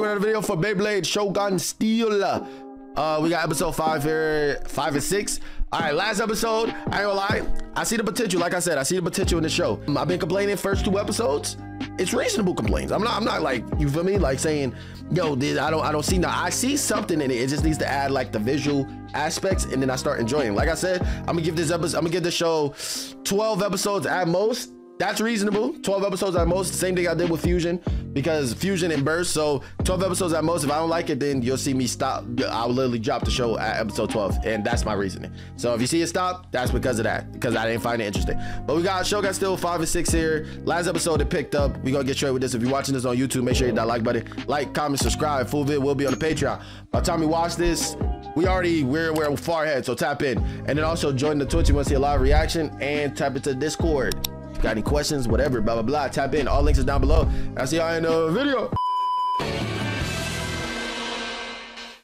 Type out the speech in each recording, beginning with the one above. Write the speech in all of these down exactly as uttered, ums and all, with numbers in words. back with another video for Beyblade Shogun Steel. Uh, we got episode five here, five and six. All right, last episode, I ain't gonna lie, I see the potential. Like I said, I see the potential in the show. I've been complaining first two episodes. It's reasonable complaints. I'm not, I'm not like, you feel me? Like saying, yo, this, I don't, I don't see now. I see something in it. It just needs to add like the visual aspects, and then I start enjoying. Like I said, I'm gonna give this episode, I'm gonna give the show twelve episodes at most. That's reasonable. twelve episodes at most. Same thing I did with Fusion, because Fusion and Burst. So twelve episodes at most. If I don't like it, then you'll see me stop. I'll literally drop the show at episode twelve, and that's my reasoning. So if you see it stop, that's because of that, because I didn't find it interesting. But we got Shogun Steel five and six here. Last episode it picked up. We gonna get straight with this. If you're watching this on YouTube, make sure you hit that like button, like, comment, subscribe. Full vid will be on the Patreon. By the time you watch this, we already we're we're far ahead. So tap in, and then also join the Twitch. You want to see a live reaction, and tap into Discord. Got any questions, whatever, blah blah blah. Tap in, all links is down below. I'll see y'all in the video.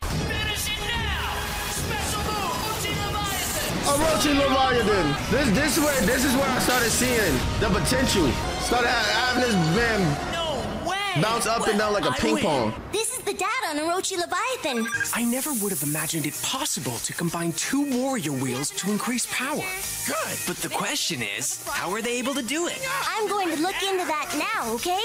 Finish it now. Special move, Orochi Leviathan. Orochi Leviathan. This this way, this is where I started seeing the potential. Started having this man no way. bounce up well, and down like a I ping win. pong. This is the data on Orochi Leviathan. I never would have imagined it possible to combine two warrior wheels to increase power. Good, but the question is, how are they able to do it? I'm going to look into that now, okay?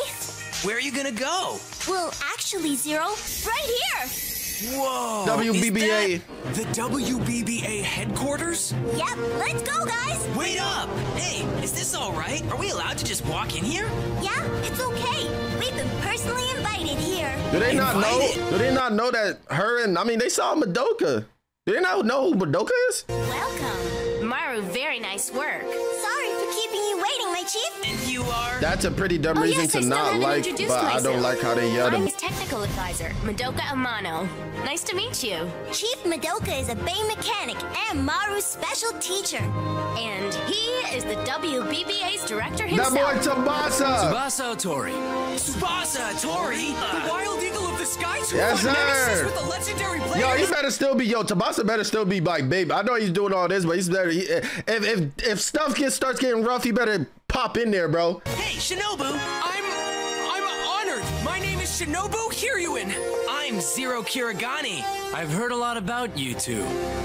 Where are you gonna go? Well, actually, Zero, right here. Whoa! W B B A. The W B B A headquarters? Yep, let's go, guys. Wait up! Hey, is this all right? Are we allowed to just walk in here? Yeah, it's okay. We've been personally invited here. Do they not invited? know? Do they not know that her and I mean they saw Madoka? Do they not know who Madoka is? Welcome. Maru, very nice work. Sorry for keeping you waiting, my chief. And you are? That's a pretty dumb oh, reason yes, to not like, but myself. I don't like how they yelled. I'm his technical advisor, Madoka Amano. Nice to meet you. Chief Madoka is a Bay mechanic and Maru's special teacher. And he is the W B B A's director himself. That boy Tsubasa. Tsubasa Otori. Tsubasa Otori? Uh, the Wild Eagle of the Sky School? Yes, sir. With the legendary player. Yo, he better still be, yo, Tsubasa better still be like, babe, I know he's doing all this, but he's better. He, if, if, if stuff gets, starts getting rough, he better pop in there, bro. Hey, Shinobu, I'm, I'm honored. My name is Shinobu Hiryuin. I'm Zero Kirigani. I've heard a lot about you two.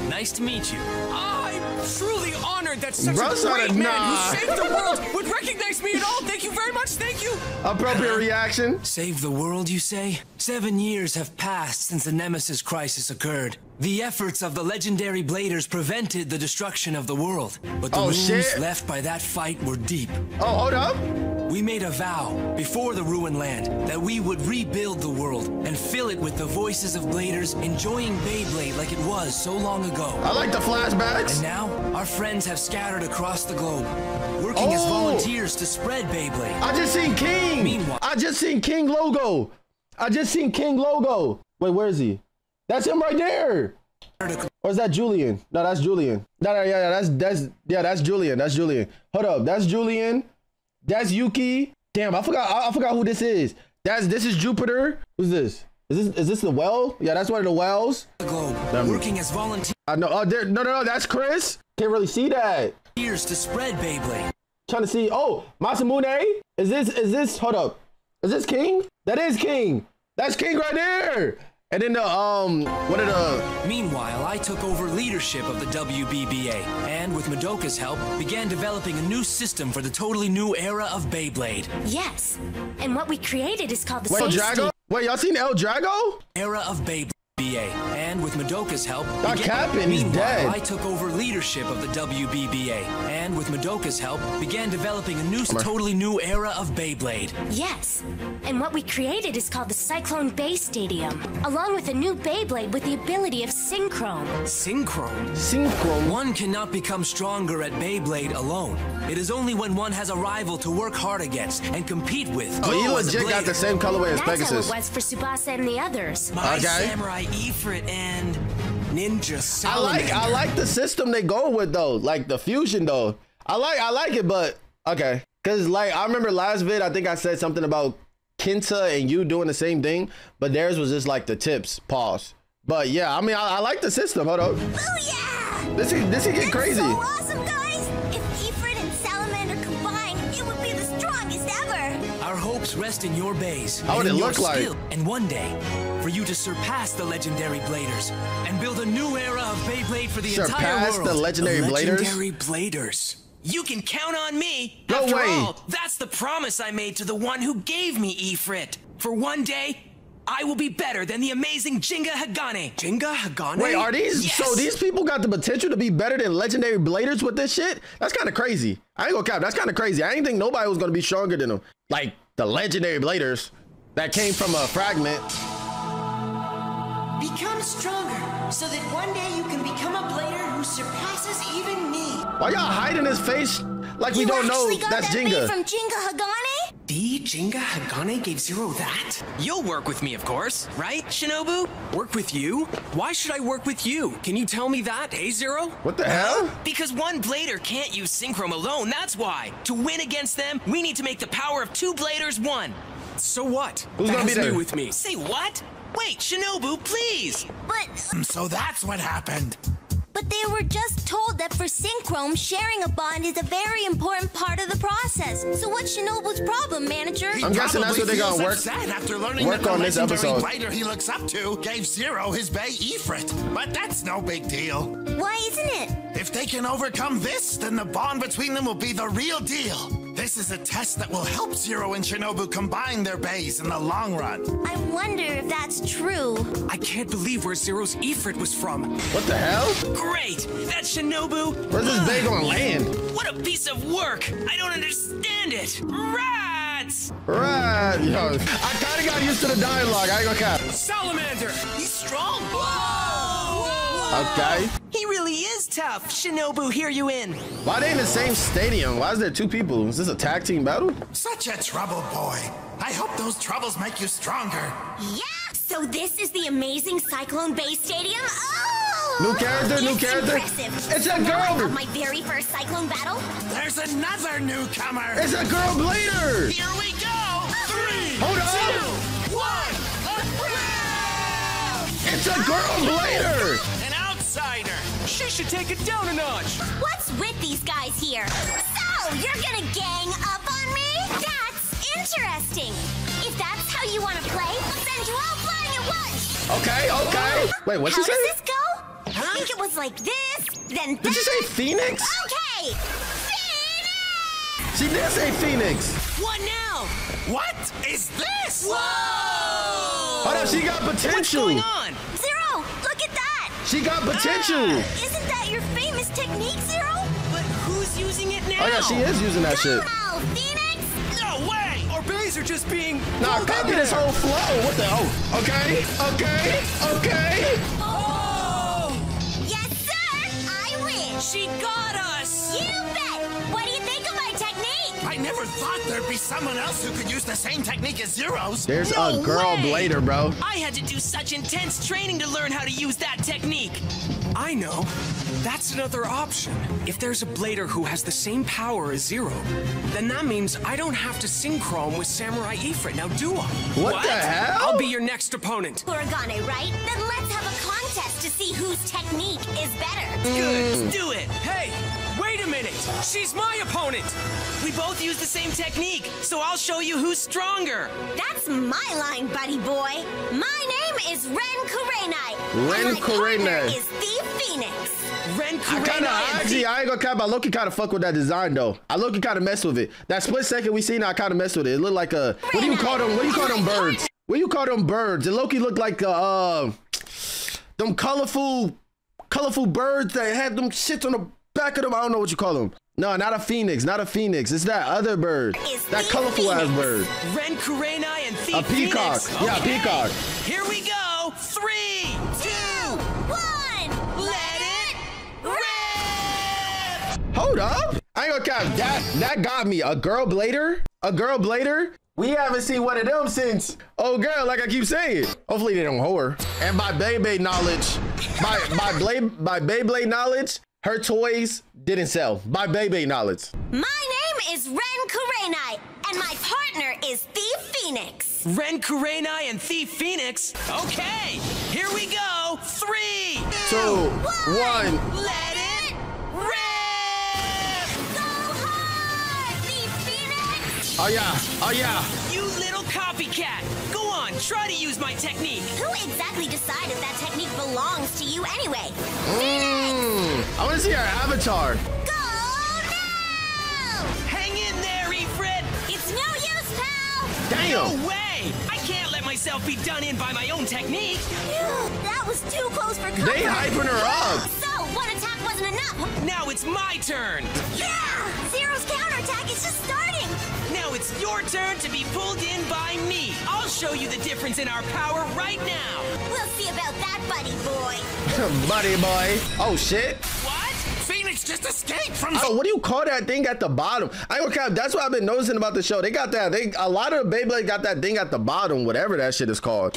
Nice to meet you. I'm truly honored that such bro, a great man nah. who saved the world would recognize me at all. Thank you very much. Thank you. Appropriate reaction. Save the world, you say? Seven years have passed since the Nemesis crisis occurred. The efforts of the legendary bladers prevented the destruction of the world, but the oh, wounds shit. left by that fight were deep. Oh, hold up. We made a vow before the ruined land that we would rebuild the world and fill it with the voices of bladers enjoying Beyblade like it was so long ago. I like the flashbacks. And now our friends have scattered across the globe, working oh. as volunteers to spread Beyblade. I just seen King. Meanwhile, I just seen King logo. I just seen King logo. Wait, where is he? That's him right there. Or is that Julian? No, that's Julian. No, no, yeah, yeah, that's that's yeah, that's Julian. That's Julian. Hold up, that's Julian. That's Yuki. Damn, I forgot. I, I forgot who this is. That's this is Jupiter. Who's this? Is this is this the well? Yeah, that's one of the wells. The globe, working as volunteer. I know. Oh, there, no, no, no, that's Chris. Can't really see that. Here's to spread Beyblade. Trying to see. Oh, Masamune. Is this is this? Hold up. Is this King? That is King. That's King right there. And then the, um, what did uh... Meanwhile, I took over leadership of the W B B A, and with Madoka's help, began developing a new system for the totally new era of Beyblade. Yes, and what we created is called the... Wait, Drago? Wait, y'all seen El Drago? Era of Beyblade, and with Madoka's help... That captain, he's dead. I took over leadership of the W B B A, and with Madoka's help, began developing a new, totally new era of Beyblade. Yes, and what we created is called the Cyclone Bay Stadium, along with a new Beyblade with the ability of Synchro. Synchro? Synchro. One cannot become stronger at Beyblade alone. It is only when one has a rival to work hard against and compete with. Oh, you legit got the same colorway as Pegasus. That's how it was for Tsubasa and the others. My samurai Ifrit and Ninja Salamander. I like I like the system they go with though, like the fusion though. I like I like it, but okay, cause like I remember last vid, I think I said something about Kenta and you doing the same thing, but theirs was just like the tips. Pause. But yeah, I mean I, I like the system. Hold up. Booyah! This is this is get crazy. So awesome, guys! If Ifrit and Salamander combined, it would be the strongest ever. Our hopes must rest in your bays. How would it look like? And one day, for you to surpass the legendary bladers and build a new era of Beyblade for the surpass entire world. Surpass the legendary the bladers? Legendary bladers. You can count on me. No After way. all, that's the promise I made to the one who gave me Ifrit. For one day, I will be better than the amazing Gingka Hagane. Gingka Hagane? Wait, are these? Yes. So these people got the potential to be better than legendary bladers with this shit? That's kind of crazy. I ain't gonna cap. That's kind of crazy. I ain't think nobody was gonna be stronger than them. Like the legendary bladers that came from a fragment. Become stronger so that one day you can become a blader who surpasses even me. Why y'all hiding his face like you we don't know got that's that Gingka? From Gingka Hagane? The Gingka Hagane gave Zero that? You'll work with me, of course, right, Shinobu? Work with you? Why should I work with you? Can you tell me that, eh, Zero? What the hell? Because one blader can't use Synchro alone, that's why. To win against them, we need to make the power of two bladers one. So what? Who's gonna be there with me? Say what? Wait, Shinobu, please! But... So that's what happened. But they were just told that for Synchrome, sharing a bond is a very important part of the process. So what's Shinobu's problem, manager? He I'm guessing that's what they're gonna work, after learning work that on this episode. Blader he looks up to gave Zero his bay Ifrit, but that's no big deal. Why isn't it? If they can overcome this, then the bond between them will be the real deal. This is a test that will help Zero and Shinobu combine their bays in the long run. I wonder if that's true. I can't believe where Zero's Ifrit was from. What the hell? Great! That's Shinobu! Where's this bay gonna land? What a piece of work! I don't understand it! Rats! Right, yo. I kinda got used to the dialogue, I ain't gonna cap. Salamander! He's strong! Whoa! Whoa! Okay. He really is tough, Shinobu Hiryuin. Why are they in the same stadium? Why is there two people? Is this a tag team battle? Such a trouble, boy. I hope those troubles make you stronger. Yeah, so this is the amazing Cyclone Bay Stadium? Oh! New character, new character. Impressive. It's a now girl. My very first Cyclone battle. There's another newcomer. It's a girl blader. Here we go. Three, Hold on. two, one. It's a girl blader. An outsider. She should take it down a notch. What's with these guys here? So, you're gonna gang up on me? That's interesting. If that's how you want to play, I'll send you all flying at once. Okay, okay. Wait, what's she saying? How does this go? Huh? I think it was like this, then that. Did you say Phoenix? Okay, Phoenix! She did say Phoenix. What now? What is this? Whoa! Hold up, she got potential. What's going on? Zero, look at that. She got potential! Ah, isn't that your famous technique, Zero? But who's using it now? Oh yeah, she is using that Go, shit. Oh, Phoenix! No way! Our bays are just being... Nah, copy this whole flow! What the... Oh, okay, okay, okay! Oh! Yes, sir! I win! She got us! You bet! What do you think of my technique? I never thought there'd be someone else who could use the same technique as Zero's. There's no a girl way. blader, bro. I had to do such intense training to learn how to use that technique. I know. That's another option. If there's a blader who has the same power as Zero, then that means I don't have to synchrome with Samurai Ifrit. Now do I? What, what the hell? I'll be your next opponent. Kurogane, right? Then let's have a contest to see whose technique is better. Mm. Good. Let's do it. Hey! Wait a minute! She's my opponent! We both use the same technique, so I'll show you who's stronger! That's my line, buddy boy! My name is Ren Kurenai! Ren Kurenai is the Phoenix! Ren Kurenai! I kinda, I ain't gonna cap, I low-key kinda fuck with that design though. I low-key kinda mess with it. That split second we seen, I kinda mess with it. It looked like a... What do you call them? What do you call them birds? What do you call them birds? It low-key looked like a, uh... them colorful... colorful birds that had them shits on the... back of them, I don't know what you call them. No, not a phoenix, not a phoenix. It's that other bird, it's that colorful phoenix. ass bird. Ren Kurenai and Thief a peacock. Phoenix. Yeah, okay. peacock. Here we go. Three, two, one. Let it rip. Hold up. I ain't gonna cap. That that got me. A girl blader. A girl blader. We haven't seen one of them since. Oh girl, like I keep saying. Hopefully they don't whore. And by Beyblade knowledge, by by blade by Beyblade knowledge. Her toys didn't sell, by Beyblade knowledge. My name is Ren Kurenai, and my partner is Thief Phoenix. Ren Kurenai and Thief Phoenix? Okay, here we go. Three, two, two one. one. Let it rip! Go hard, Thief Phoenix! Oh yeah, oh yeah. You little copycat! Go on, try to use my technique. Who exactly decided that technique belongs to you anyway? Phoenix! Mm, I want to see our avatar. Go now! Hang in there, Ifrit! It's no use, pal! Damn! No way! I can't let myself be done in by my own technique. Ew, that was too close for comfort. They hyping her up. So one attack wasn't enough. Now it's my turn. Yeah! Zero's counterattack is just starting. Now it's your turn to be pulled in by me. I'll show you the difference in our power right now. We'll see about that, buddy boy. Buddy boy. Oh, shit. What? Phoenix just escaped from... Oh, what do you call that thing at the bottom? I ain't gonna cap, that's what I've been noticing about the show. They got that. They A lot of Beyblade got that thing at the bottom, whatever that shit is called.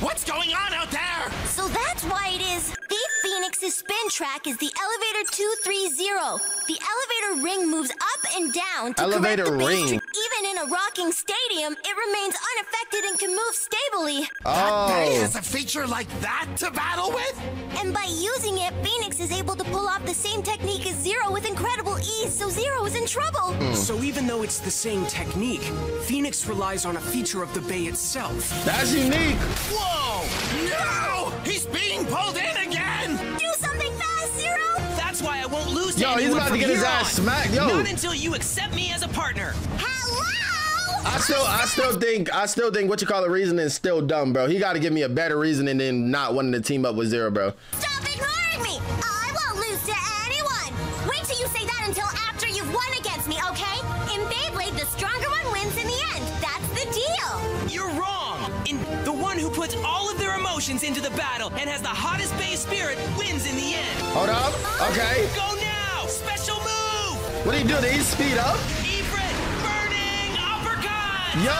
What's going on out there? So that's why it is... Phoenix's spin track is the Elevator two thirty. The elevator ring moves up and down to elevator correct the ring. Even in a rocking stadium, it remains unaffected and can move stably. Oh. That has a feature like that to battle with? And by using it, Phoenix is able to pull off the same technique as Zero with incredible ease, so Zero is in trouble. Mm. So even though it's the same technique, Phoenix relies on a feature of the bay itself. That's unique. Whoa! No! He's being pulled in again! Do something fast, Zero! That's why I won't lose to Yo, he's about to get his ass smacked, yo! Not until you accept me as a partner. Hello! I still, I still think, I still think what you call a reason is still dumb, bro. He got to give me a better reasoning than not wanting to team up with Zero, bro. Stop ignoring me! I won't lose to anyone! Wait till you say that until after you've won against me, okay? In Beyblade, the stronger one wins in the end. That's the deal! You're wrong! In the one who puts all of their emotions into the battle and has the hottest Bay spirit wins in the end. Hold up. Okay. Go now. Special move. What do you do? Did he speed up? Ifrit burning uppercut. Yo.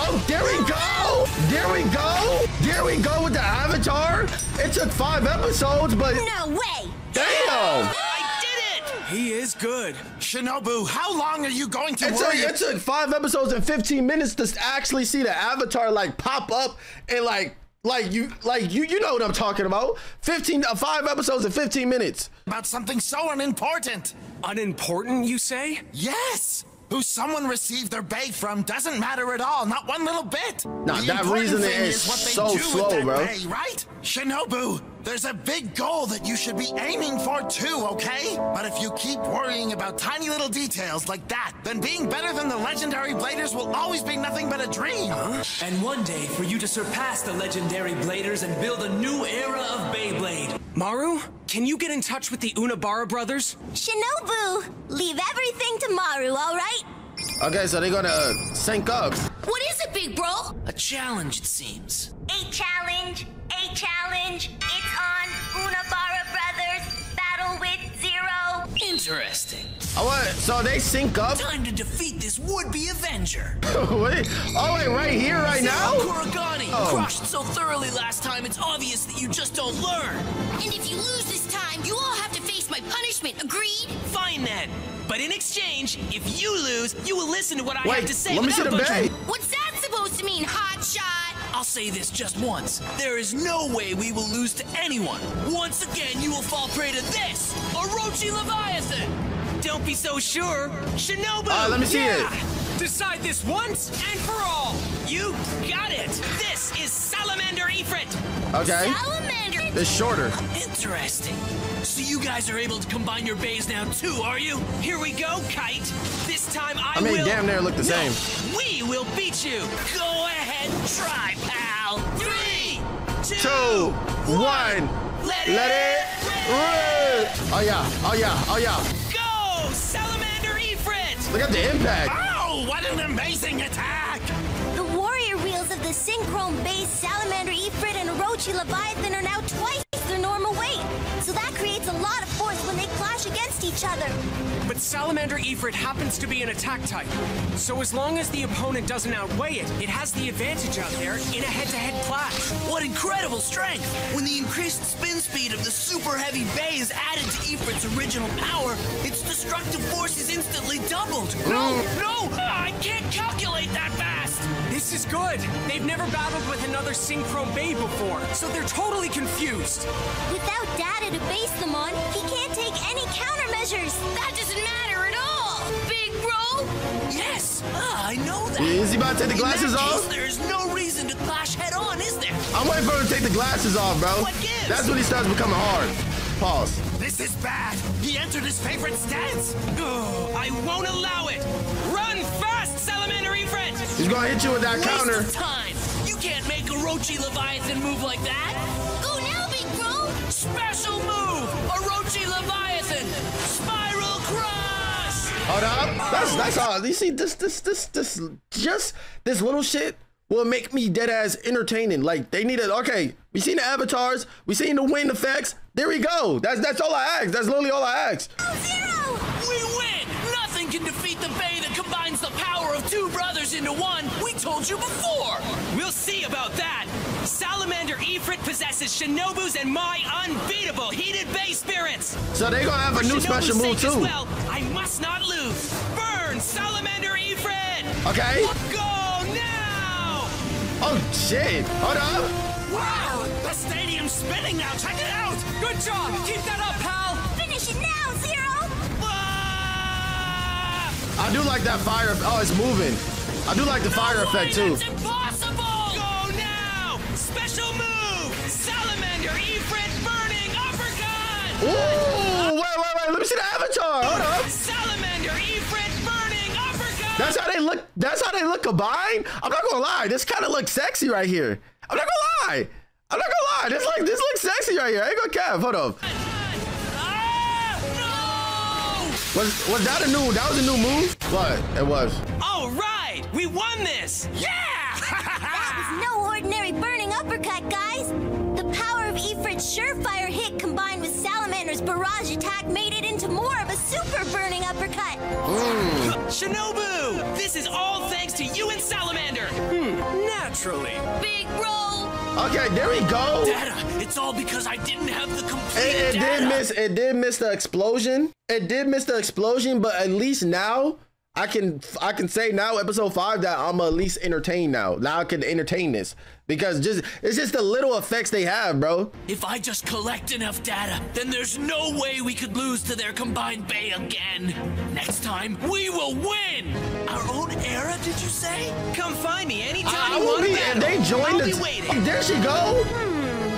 Oh, there we go. There we go. There we go with the avatar. It took five episodes, but no way. Damn. He is good. Shinobu, how long are you going to it's worry? A, it took five episodes and fifteen minutes to actually see the avatar like pop up and like, like you, like you, you know what I'm talking about. fifteen, uh, five episodes and fifteen minutes. About something so unimportant. Unimportant, you say? Yes. Who someone received their bait from doesn't matter at all, not one little bit. Nah, the that reason is, is what they so do slow, with bro. Bay, right? Shinobu, there's a big goal that you should be aiming for too, okay? But if you keep worrying about tiny little details like that, then being better than the legendary bladers will always be nothing but a dream. Huh? And one day for you to surpass the legendary bladers and build a new era of Beyblade. Maru, can you get in touch with the Unabara brothers? Shinobu, leave everything to Maru, all right? Okay, so they're gonna uh, sync up. What is it, big bro? A challenge, it seems. A challenge, a challenge. It's on Unabara brothers, battle with Zero. Interesting. Oh, what? So they sync up? Time to defeat this would-be Avenger. Wait. Oh, wait, right here, right Zero now? Kurogane oh. crushed so thoroughly last time, it's obvious that you just don't learn. And if you lose this time, you all have to face my punishment, agreed? Fine then. But in exchange, if you lose, you will listen to what I Wait, have to say. Let me see the bay. What's that supposed to mean, hotshot? I'll say this just once. There is no way we will lose to anyone. Once again, you will fall prey to this, Orochi Leviathan. Don't be so sure. Shinobu, uh, let me see yeah. it. Decide this once and for all. You got it. This is Salamander Ifrit. Okay. Salamander. It's shorter. Interesting. So you guys are able to combine your bays now too, are you? Here we go, Kite. This time I, I mean, will... damn near look the no, same. We will beat you. Go ahead, try, pal. Three, two, two one. one. Let, Let it, it rip. rip. Oh, yeah. Oh, yeah. Oh, yeah. Go, Salamander Ifrit. Look at the impact. Oh, what an amazing attack. The warrior reels of the Synchro Bay Salamander Ifrit and Orochi Leviathan are now twice their normal weight. So that creates a lot of force when they clash against each other. But Salamander Ifrit happens to be an attack type. So as long as the opponent doesn't outweigh it, it has the advantage out there in a head-to-head clash. What incredible strength! When the increased spin speed of the super heavy bay is added to Ifrit's original power, its destructive force is instantly doubled. No, no! I can't calculate that fast! This is good. They've never battled with another Synchro Bay before, so they're totally confused. Without data to base them on, he can't take any countermeasures. That doesn't matter at all, big bro. Yes, uh, I know that. Is he about to take the glasses off? There's no reason to clash head on, is there? I'm waiting for him to take the glasses off, bro. What gives? That's when he starts becoming hard. Pause. This is bad. He entered his favorite stance. Oh, I won't allow it. Run fast, Salamander Ifrit. He's gonna hit you with that counter. Waste of time. You can't make Orochi Leviathan move like that. Go now, big bro. Special move, Orochi Leviathan. Spiral cry. Hold up. That's that's all. You see, this this this this just this little shit will make me dead ass entertaining. Like they need it. Okay, we seen the avatars, we seen the wind effects. There we go. That's that's all I asked. That's literally all I asked. Zero. We win. Nothing can defeat the bay that combines the power of two brothers into one. We told you before. We'll see about that. Salamander Ifrit possesses Shinobu's and my unbeatable heated bay spirits. So they're gonna have a new special move too. Well, I must not lose. Burn Salamander Ifrit. Okay. Go now. Oh shit! Hold up. Wow! The stadium's spinning now. Check it out. Good job. Keep that up, pal. Finish it now, Zero. Ah! I do like that fire. Oh, it's moving. I do like the no fire way, effect too. That's impossible. Special move! Salamander Ifrit burning uppercut! Ooh! Wait, wait, wait! Let me see the avatar! Hold up! Salamander Ifrit burning uppercut! That's how they look. That's how they look combined? I'm not gonna lie. This kind of looks sexy right here. I'm not gonna lie. I'm not gonna lie. This like this looks sexy right here. I ain't gonna cap. Hold up. Ah, no! Was was that a new? That was a new move? What? It was. All right, we won this. Yeah! That was no ordinary burning uppercut, guys. The power of Ifrit's surefire hit combined with Salamander's barrage attack made it into more of a super burning uppercut. Mm. Shinobu, this is all thanks to you and Salamander. Hmm, naturally. Big roll. Okay, there we go. Data. It's all because I didn't have the complete it, it data. Did miss, it did miss the explosion. It did miss the explosion, but at least now... I can I can say now episode five that I'm at least entertained now. Now I can entertain this because just it's just the little effects they have, bro. If I just collect enough data, then there's no way we could lose to their combined bay again. Next time we will win. Our own era, did you say? Come find me anytime I, I you want to battle. They joined the oh, there she go. Hmm.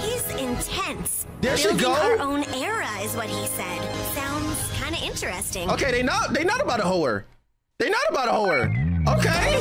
He's intense. There she go. Our own era is what he said. Sounds kind of interesting. Okay, they not they not about a whore. They not about a whore. Okay.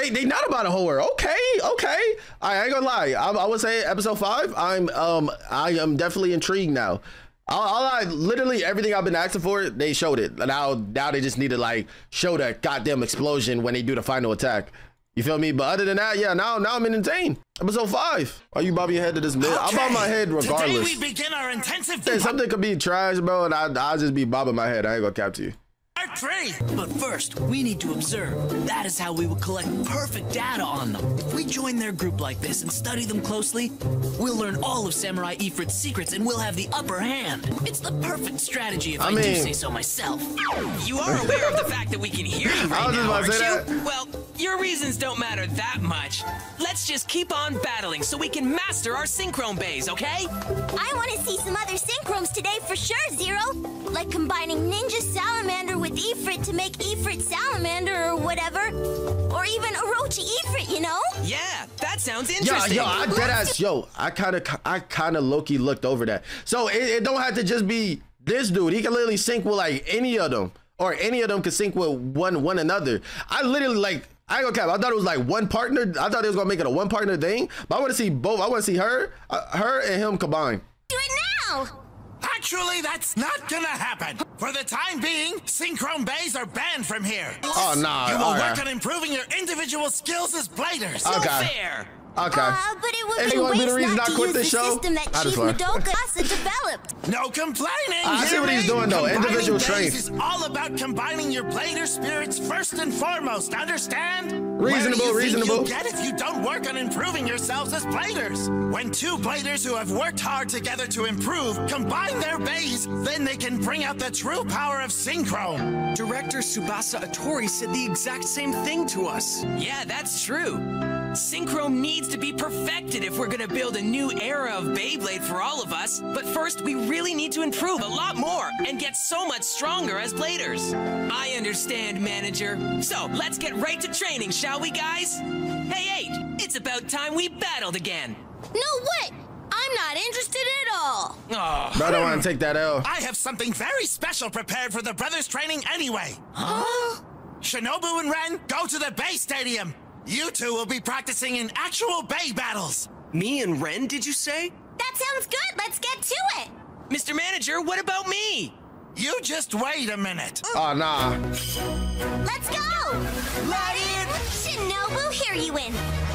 They they not about a whore. Okay, okay. I ain't gonna lie. I, I would say episode five. I'm um I am definitely intrigued now. All, all I literally everything I've been asking for, they showed it. Now now they just need to like show that goddamn explosion when they do the final attack. You feel me? But other than that, yeah, now now I'm entertained. Episode five. Are you bobbing your head to this mid? Okay. I'll bob my head regardless. Today we begin our intensive hey, something could be trash, bro, and I, I'll just be bobbing my head. I ain't gonna cap to you. Part three. But first, we need to observe. That is how we will collect perfect data on them. If we join their group like this and study them closely, we'll learn all of Samurai Ifrit's secrets and we'll have the upper hand. It's the perfect strategy if I, I mean, do say so myself. You are aware of the fact that we can hear you right now, aren't you? Well, your reasons don't matter that much. Let's just keep on battling so we can master our Synchrome bays, okay? I want to see some other Synchromes today for sure, Zero. Like combining Ninja Salamander with Ifrit to make Ifrit Salamander or whatever. Or even Orochi Ifrit, you know? Yeah, that sounds interesting. Yo, yo, I deadass, yo, I kind of, I kind of low-key looked over that. So it, it don't have to just be this dude. He can literally sync with like any of them. Or any of them can sync with one, one another. I literally like... I ain't gonna cap. I thought it was like one partner. I thought they was gonna make it a one partner thing, but I want to see both. I want to see her, uh, her and him combined. Do it now. Actually, that's not gonna happen. For the time being, Synchrome bays are banned from here. Oh nah. You will right. work on improving your individual skills as bladers. So okay. fair. Okay. Uh, but it would Anyone be, be the reason not I quit this show? That I just developed. No complaining. I see what he's doing though. Combining individual traits is all about combining your blader spirits first and foremost. Understand? Reasonable, Where do you reasonable. Think you get if you don't work on improving yourselves as bladers. When two bladers who have worked hard together to improve combine their bays, then they can bring out the true power of Synchrome. Director Tsubasa Otori said the exact same thing to us. Yeah, that's true. Synchro needs to be perfected if we're gonna build a new era of Beyblade for all of us. But first, we really need to improve a lot more and get so much stronger as bladers. I understand, Manager. So, let's get right to training, shall we, guys? Hey, Eight, it's about time we battled again. No, what? I'm not interested at all. Oh. I don't want to take that L. I have something very special prepared for the brothers' training anyway. Huh? Shinobu and Ren, go to the Bay Stadium. You two will be practicing in actual Bay battles. Me and Ren, did you say? That sounds good. Let's get to it. Mister Manager, what about me? You just wait a minute. Oh, nah. Let's go. Let in. Shinobu Hiryuin.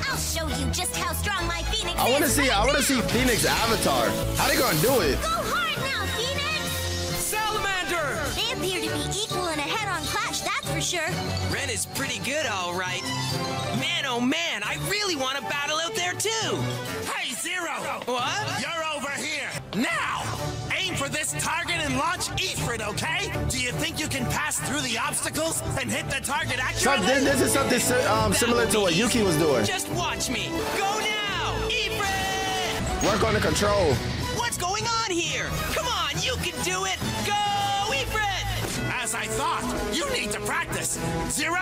I'll show you just how strong my Phoenix I wanna is. See, right I want to see Phoenix avatar. How they going to do it? Go hard now, Phoenix. Salamander. They appear to be equal in a head-on clash, that's for sure. Ren is pretty good, all right. Man, oh man, I really want to battle out there, too. Hey, Zero. What? You're over here. Now. Aim for this target and launch Ifrit, okay? Do you think you can pass through the obstacles and hit the target accurately? So, this is something um, similar to what Yuki was doing. Just watch me. Go now, Ifrit! Work on the control. What's going on here? Come on, you can do it. Go, Ifrit! As I thought, you need to practice. Zero,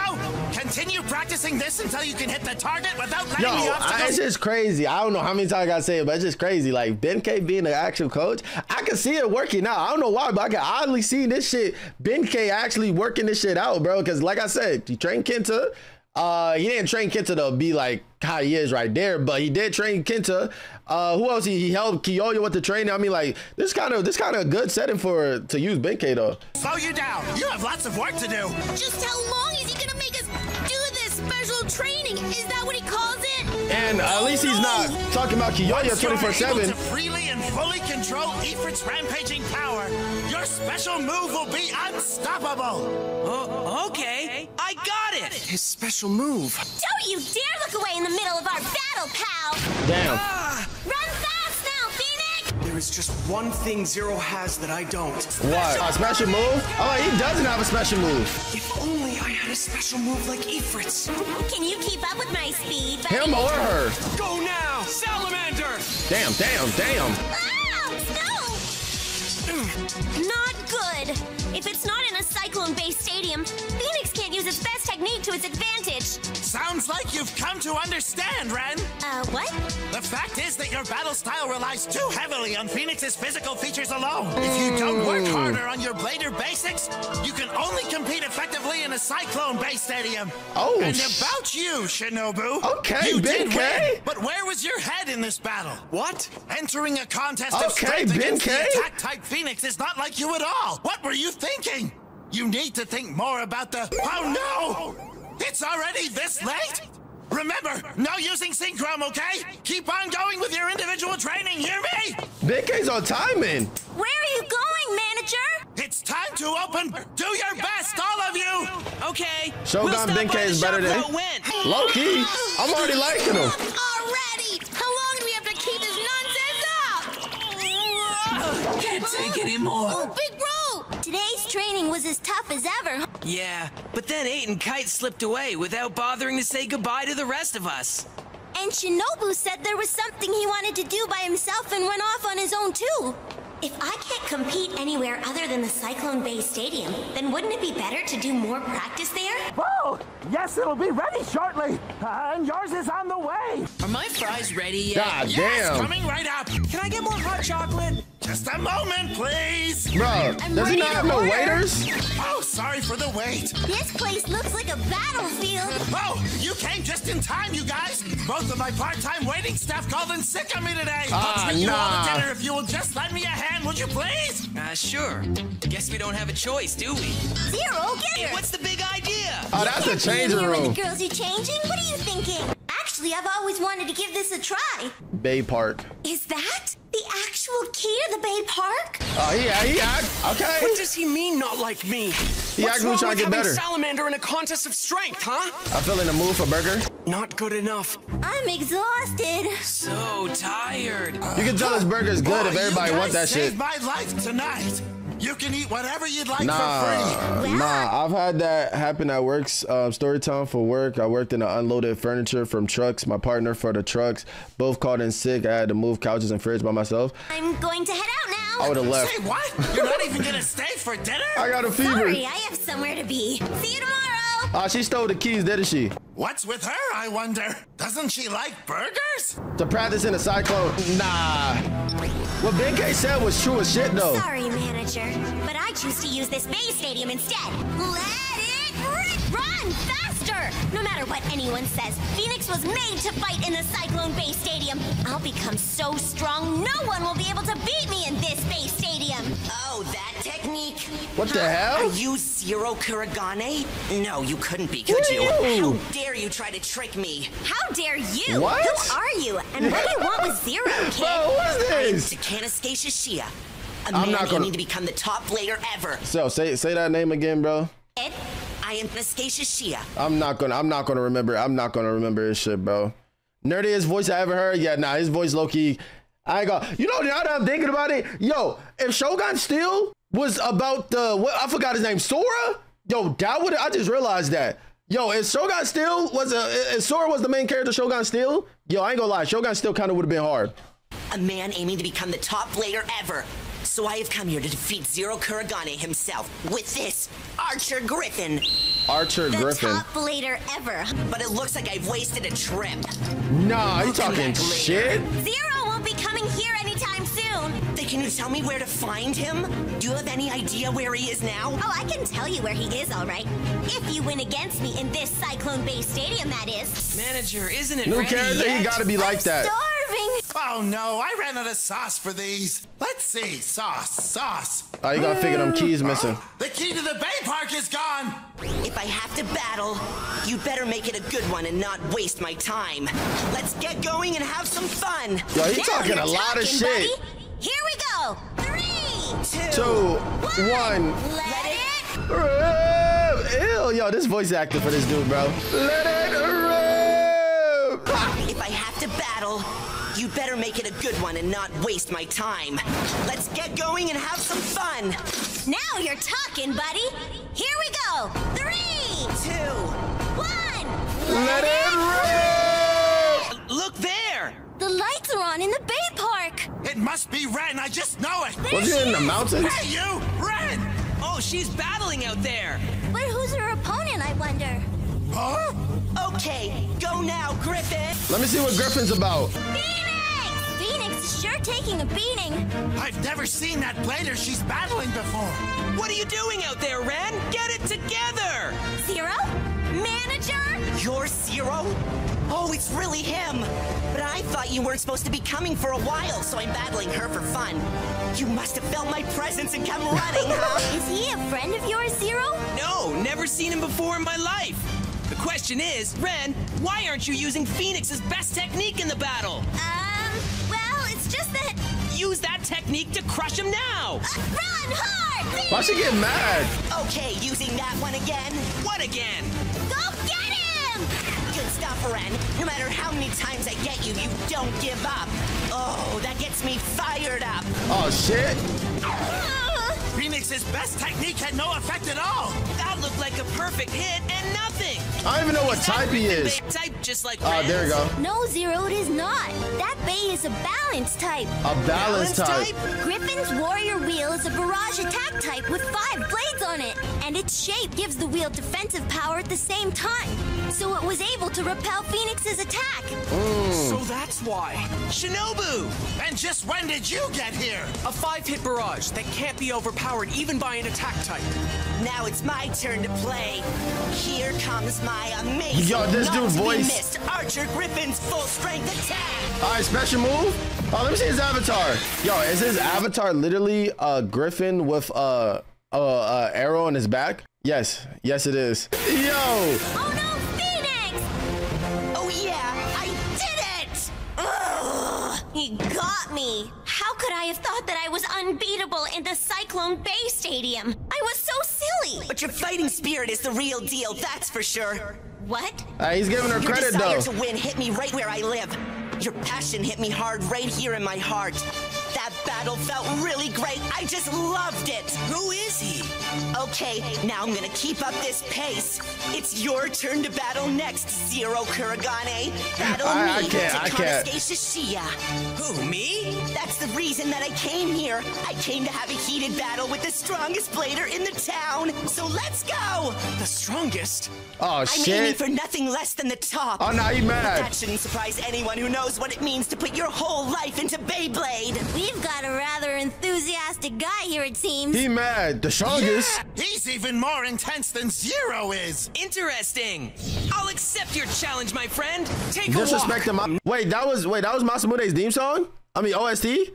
continue practicing this until you can hit the target without letting Yo, the obstacles. I, it's just crazy. I don't know how many times I gotta say it, but it's just crazy. Like, Benkei being an actual coach, I can see it working out. I don't know why, but I can oddly see this shit. Benkei actually working this shit out, bro. Because, like I said, he trained Kenta. Uh, he didn't train Kenta to be like how he is right there, but he did train Kenta. Uh, who else? He, he helped Kiyoya with the training. I mean, like this kind of this kind of good setting for to use Benkei though. Slow you down. You have lots of work to do. Just how long is he gonna make us do this special training? Is that what he calls it? And uh, at least he's not talking about Kiyoya twenty-four seven. Freely and fully control Ifrit's rampaging power. Your special move will be unstoppable. Oh, okay, I got it. His special move. Don't you dare look away in the middle of our battle, pal. Damn. Ah. Run fast now, Phoenix. There is just one thing Zero has that I don't. What? A special move? Oh, he doesn't have a special move. If only I had a special move like Ifrit's. Can you keep up with my speed, buddy? Him or her? Go now, Salamander. Damn! Damn! Damn! Ah, no! Not good. If it's not in a Cyclone Bay Stadium, Phoenix can't use its best technique to its advantage. Sounds like you've come to understand, Ren. Uh, what? The fact is that your battle style relies too heavily on Phoenix's physical features alone. Mm. If you don't work harder on your blader basics, you can only compete effectively in a Cyclone Bay Stadium. Oh, and about you, Shinobu. Okay, you did win, but where was your head in this battle? What? Entering a contest okay, of strength against the attack-type Phoenix is not like you at all. What were you thinking? You need to think more about the... Oh, no! It's already this late? Remember, no using Synchro, okay? Keep on going with your individual training, hear me? Benkei's on timing. Where are you going, Manager? It's time to open. Do your best, all of you. Okay. Shogun Benkei is better than... Low-key, I'm already liking him. Already? How long do we have to keep this nonsense up? Can't take anymore. Oh, big rock. Today's training was as tough as ever. Yeah, but then Eight and Kite slipped away without bothering to say goodbye to the rest of us. And Shinobu said there was something he wanted to do by himself and went off on his own too. If I can't compete anywhere other than the Cyclone Bay Stadium, then wouldn't it be better to do more practice there? Whoa! Yes, it'll be ready shortly. Uh, and yours is on the way. Are my fries ready yet? God yes, damn. Coming right up. Can I get more hot chocolate? Just a moment, please. Bro, does he not have no waiters? Oh, sorry for the wait. This place looks like a battlefield. Oh, you came just in time, you guys. Both of my part-time waiting staff called in sick on me today. Ah, uh, nah. You all to dinner if you will just lend me a hand, would you please? Uh, sure. Guess we don't have a choice, do we? Zero, get her. Hey, what's the big idea? Oh, that's a changing room. The girls are changing? What are you thinking? Actually, I've always wanted to give this a try. Bay Park. Is that the actual key to the Bay Park? Oh, yeah, yeah, okay. What does he mean, not like me? He What's wrong with having better? Salamander in a contest of strength, huh? I feel in a mood for burger. Not good enough. I'm exhausted. So tired. You can tell this burger's good oh, if everybody wants that shit. You guys saved my life tonight. You can eat whatever you'd like nah, for free. Wow. Nah, I've had that happen at works. Uh, Storytime for work. I worked in the unloaded furniture from trucks. My partner for the trucks. Both called in sick. I had to move couches and fridge by myself. I'm going to head out now. I would have left. Say what? You're not even gonna stay for dinner? I got a fever. Sorry, I have somewhere to be. See you tomorrow. Ah, uh, she stole the keys, didn't she? What's with her, I wonder? Doesn't she like burgers? To practice in a cyclone? Nah. What Benkei said was true as shit, though. Sorry, manager, but I choose to use this Bay Stadium instead. Let it rip! Run faster! No matter what anyone says, Phoenix was made to fight in the Cyclone Bay Stadium. I'll become so strong, no one will be able to beat me in this Bay Stadium. Oh, that technique. What the hell? Are you Zero Kirigane? No, you couldn't be, could you? you? How dare you try to trick me? How dare you? What? Who are you? And what do you want with Zero, kid? Bro, what is this? I'm Takanosuke Shishiya. A I'm man not gonna... need to become the top player ever. So, say say that name again, bro. It, I am Takanosuke Shishiya. I'm not gonna, I'm not gonna remember, I'm not gonna remember his shit, bro. Nerdiest voice I ever heard? Yeah, nah, his voice low-key. I got, you know, now that I'm thinking about it, yo, if Shogun Steel was about the, what, I forgot his name, Sora? Yo, that would, I just realized that. Yo, if Shogun Steel was a, if Sora was the main character of Shogun Steel, yo, I ain't gonna lie, Shogun Steel kind of would have been hard. A man aiming to become the top player ever. So I have come here to defeat Zero Kirigane himself with this Archer Griffin. Archer the Griffin. Top blader ever. But it looks like I've wasted a trip. Nah, you talking shit? Zero won't be coming here anytime soon. Then can you tell me where to find him? Do you have any idea where he is now? Oh, I can tell you where he is, all right. If you win against me in this Cyclone Bay Stadium, that is. Manager, isn't it ready yet? New character, you gotta be like I'm that. Starving. Oh no, I ran out of sauce for these. Let's see, sauce, sauce. Oh, you gotta mm. figure them keys missing. Oh, the key to the Bay Park is gone. If I have to battle, you better make it a good one and not waste my time. Let's get going and have some fun. Yo, he's talking a lot talking, of shit. Buddy. Here we go. Three, two, two one. one. Let it rip. Ew, yo, this voice actor for this dude, bro. Let it rip. If I have to battle, you better make it a good one and not waste my time. Let's get going and have some fun. Now you're talking, buddy. Here we go. Three, two, one. Let, Let it rip! Look there. The lights are on in the Bay Park. It must be Ren. I just know it. There Was it in is. the mountains? Hey, you, Ren! Oh, she's battling out there. But who's her opponent, I wonder? Huh? Okay, go now, Griffin. Let me see what Griffin's about. Phoenix! Phoenix is sure taking a beating. I've never seen that blader she's battling before. What are you doing out there, Ren? Get it together! Zero? Manager? You're Zero? Oh, it's really him. But I thought you weren't supposed to be coming for a while, so I'm battling her for fun. You must have felt my presence and come running, huh? Is he a friend of yours, Zero? No, never seen him before in my life. The question is, Ren, why aren't you using Phoenix's best technique in the battle? Um, well, it's just that... Use that technique to crush him now! Uh, run hard! Phoenix! Why'd she get mad? Okay, using that one again. What again? Go get him! Good stuff, Ren. No matter how many times I get you, you don't give up. Oh, that gets me fired up. Oh, shit. Uh, Phoenix's best technique had no effect at all. That looked like a perfect hit and nothing. I don't even know what type he is. Type just like Oh, uh, there you go. No, Zero, it is not. That bay is a balance type. A balance, balance type. type? Griffin's warrior wheel is a barrage attack type with five blades on it. And its shape gives the wheel defensive power at the same time. So it was able to repel Phoenix's attack. Mm. So that's why. Shinobu! And just when did you get here? A five-hit barrage that can't be overpowered even by an attack type. Now it's my turn to play. Here comes my amazing, Yo, this dude voice. missed Archer Griffin's full-strength attack. All right, special move. Oh, let me see his avatar. Yo, is his avatar literally a griffin with a, a, a arrow on his back? Yes, yes it is. Yo! Oh no, Phoenix! Oh yeah, I did it! Ugh, he got me. How could I have thought that I was unbeatable in the Cyclone Bay Stadium? I was so silly. But your fighting spirit is the real deal, that's for sure. What? Uh, he's giving her your credit, though. Your desire to win hit me right where I live. Your passion hit me hard right here in my heart. That battle felt really great. I just loved it. Who is he? Okay, now I'm gonna keep up this pace. It's your turn to battle next, Zero Kirigane. Battle I, me, Takanosuke Shishiya. Who, me? That's the reason that I came here. I came to have a heated battle with the strongest blader in the town. So let's go. The strongest? Oh, shit. I'm aiming for nothing less than the top. Oh, now you're mad. But that shouldn't surprise anyone who knows what it means to put your whole life into Beyblade. We've got a rather enthusiastic guy here, it seems. He mad. The strongest. Yeah, he's even more intense than Zero is. Interesting. I'll accept your challenge, my friend. Take Disrespect a walk. Him. Wait, that was wait, that was Masamune's theme song? I mean O S T?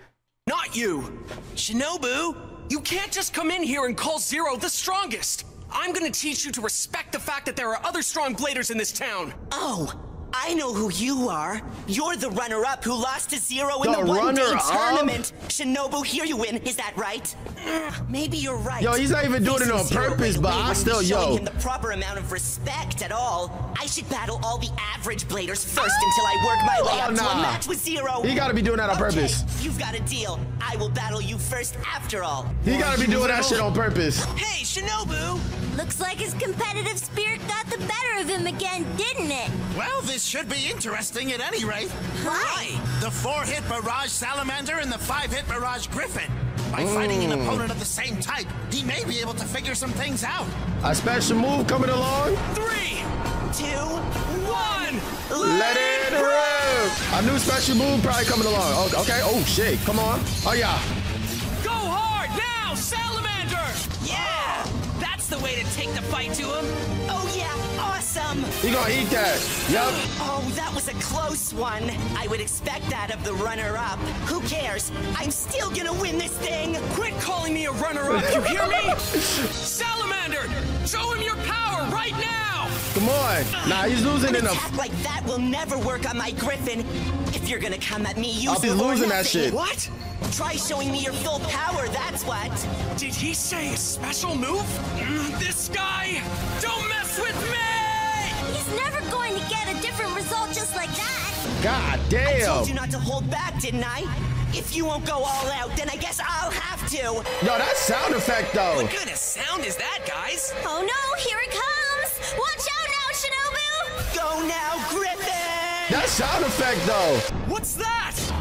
Not you. Shinobu, you can't just come in here and call Zero the strongest. I'm gonna teach you to respect the fact that there are other strong bladers in this town. Oh. I know who you are. You're the runner-up who lost to Zero in the, the one-day tournament. Shinobu Hiryuin, is that right? Maybe you're right. Yo, he's not even doing it on purpose, but I still, yo. Him the proper amount of respect at all. I should battle all the average bladers first oh! until I work my way oh, up nah. to a match with Zero. He gotta be doing that on okay, purpose. You've got a deal. I will battle you first after all. He gotta be doing that shit on purpose. Hey, Shinobu. Looks like his competitive spirit got the better of him again, didn't it? Well, this should be interesting at any rate. Why? The four-hit barrage Salamander and the five-hit barrage Griffin. By mm. fighting an opponent of the same type, he may be able to figure some things out. A special move coming along. Three, two, one. Let, Let it rip. A new special move probably coming along. Oh, okay. Oh, shit. Come on. Oh, yeah. Go hard now, Salamander. Yeah. That's the way to take the fight to him. Oh, yeah. Awesome. He gonna eat that. Yup. Oh, that was a close one. I would expect that of the runner-up. Who cares? I'm still gonna win this thing. Quit calling me a runner-up, you hear me? Salamander, show him your power right now. Come on. Nah, he's losing enough. An attack like that will never work on my Griffin. If you're gonna come at me, use the I'll be losing that shit. What? Try showing me your full power, that's what. Did he say a special move? Mm, this guy, don't mess with me! He's never going to get a different result just like that. God damn. I told you not to hold back, didn't I? If you won't go all out, then I guess I'll have to. No, that sound effect, though. What kind of sound is that, guys? Oh, no, here it comes. Watch out now, Shinobu. Go now, Griffin. That sound effect, though. What's that?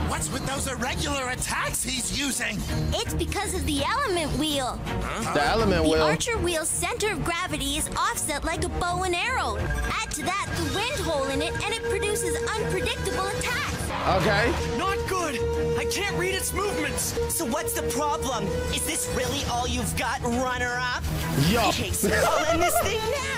What's with those irregular attacks he's using? It's because of the element wheel. Huh? The element the wheel? The archer wheel's center of gravity is offset like a bow and arrow. Add to that the wind hole in it, and it produces unpredictable attacks. Okay. Not good. I can't read its movements. So what's the problem? Is this really all you've got, runner-up? Yo. Okay, so I'll end this thing now.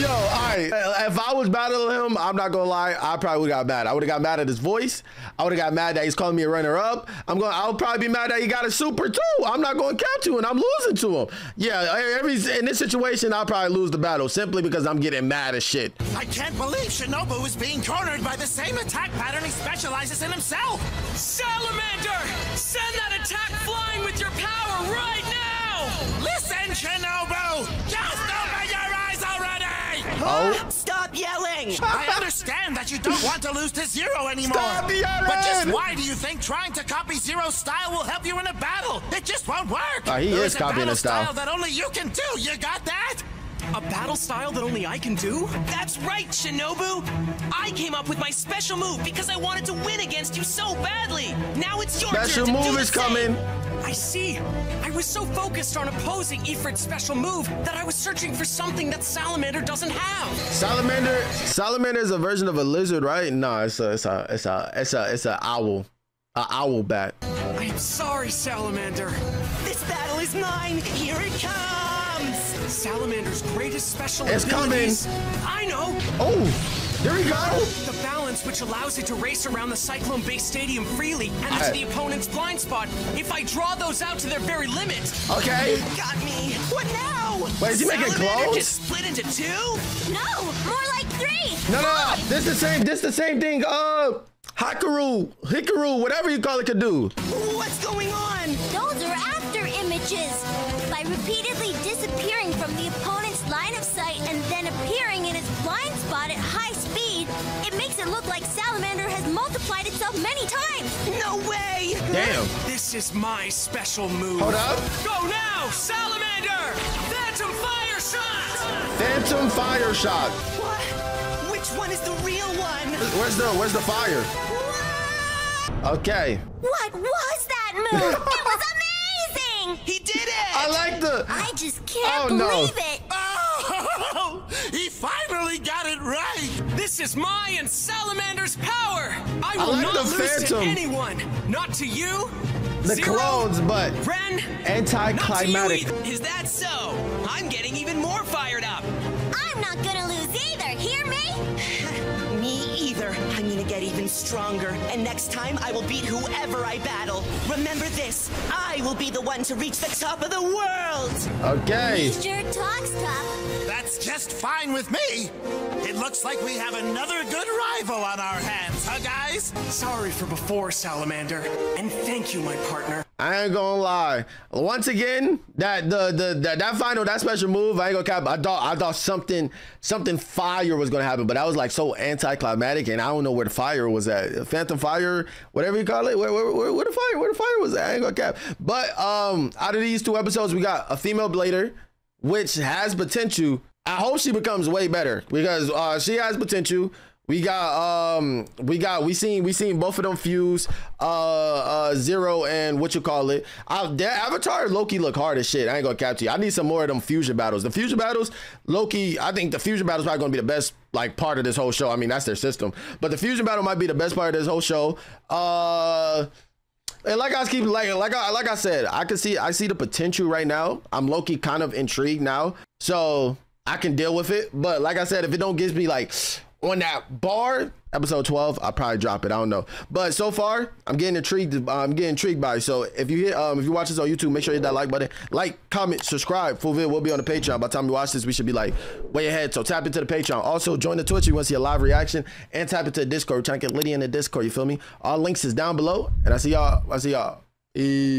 Yo, all right. If I was battling him, I'm not going to lie, I probably would have got mad. I would have got mad at his voice. I would have got mad that he's calling me a runner-up. I'm going. I'll probably be mad that he got a super too. I'm not going to count you, and I'm losing to him. Yeah, every in this situation, I'll probably lose the battle simply because I'm getting mad as shit. I can't believe Shinobu is being cornered by the same attack pattern he specializes in himself. Salamander, send that attack flying with your power right now. Listen, Shinobu, just open your eyes already. Huh? Stop yelling. I understand that you don't want to lose to Zero anymore. Stop yelling. But just why do you think trying to copy Zero's style will help you in a battle? It just won't work. Uh, he there is, is copying a style. style that only you can do. You got that? A battle style that only I can do? That's right, Shinobu! I came up with my special move because I wanted to win against you so badly! Now it's your special turn to move do is the coming! Same. I see. I was so focused on opposing Ifrit's special move that I was searching for something that Salamander doesn't have. Salamander Salamander is a version of a lizard, right? No, it's a it's a it's a it's a it's a owl. A owl bat. I'm sorry, Salamander. This battle is mine! Here it comes! Salamander's greatest special it's abilities. Coming. I know. Oh, there we go. The balance which allows it to race around the Cyclone Bay Stadium freely and into right. the opponent's blind spot. If I draw those out to their very limit. Okay. Got me. What now? Wait, is he Salamander making clones? Just split into two? No, more like three. No, no, no. This the same. This the same thing. Uh, Hikaru, Hikaru, whatever you call it, could do. What's going on? Those are after images. By repeatedly disappearing from the opponent's line of sight and then appearing in its blind spot at high speed, It makes it look like Salamander has multiplied itself many times. No way! Damn. This is my special move. Hold up. Go now, Salamander! Phantom Fire Shot! Phantom Fire Shot. What? Which one is the real one? Where's the, where's the fire? What? Okay. What was that move? It was amazing! He did it! I like the... I just can't oh, believe no. it. Oh, he finally got it right. This is my and Salamander's power. I will I like not lose Phantom. To anyone. Not to you. The Zero, clones, but Ren, anticlimactic. Is that so? I'm getting even more fired up. I'm not gonna lose either. Hear me? Me either. I'm gonna get even stronger, and next time I will beat whoever I battle. Remember this: I will be the one to reach the top of the world. Okay. He sure talks tough. That's just fine with me. It looks like we have another good rival on our hands, huh, guys? Sorry for before, Salamander, and thank you, my partner. I ain't gonna lie. Once again, that the the that, that final that special move, I ain't gonna cap. I thought I thought something something fire was gonna happen, but I was like so anticlimactic, and I don't know where the fire was at. Phantom fire, whatever you call it. Where where, where, where the fire? Where the fire was at? I ain't gonna cap. But um, out of these two episodes, we got a female blader, which has potential. I hope she becomes way better because uh, she has potential. We got, um, we got, we seen, we seen both of them fuse, uh, uh, Zero and what you call it. I, their avatar Loki look hard as shit. I ain't gonna cap to you. I need some more of them fusion battles. The fusion battles, Loki. I think the fusion battles probably gonna be the best like part of this whole show. I mean, that's their system, but the fusion battle might be the best part of this whole show. Uh. And like I keep like like I like I said, I can see I see the potential right now. I'm low-key kind of intrigued now, so I can deal with it. But like I said, if it don't give me like on that bar, episode twelve, I'll probably drop it. I don't know. But so far, I'm getting intrigued. I'm getting intrigued by it. So if you hit um if you watch this on YouTube, make sure you hit that like button, like, comment, subscribe. Full vid will be on the Patreon. By the time you watch this, we should be like way ahead. So tap into the Patreon. Also join the Twitch if you want to see a live reaction, and tap into the Discord. We're trying to get Liddy in the Discord. You feel me? All links is down below. And I see y'all. I see y'all. E